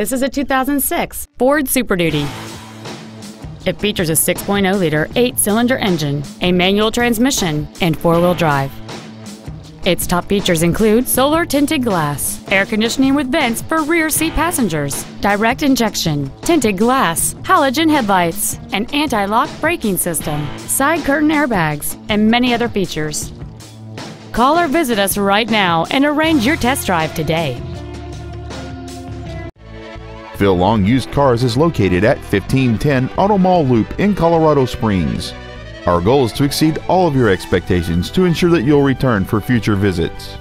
This is a 2006 Ford Super Duty. It features a 6.0-liter 8-cylinder engine, a manual transmission, and 4-wheel drive. Its top features include solar tinted glass, air conditioning with vents for rear seat passengers, direct injection, tinted glass, halogen headlights, an anti-lock braking system, side curtain airbags, and many other features. Call or visit us right now and arrange your test drive today. Phil Long Used Cars is located at 1510 Auto Mall Loop in Colorado Springs. Our goal is to exceed all of your expectations to ensure that you'll return for future visits.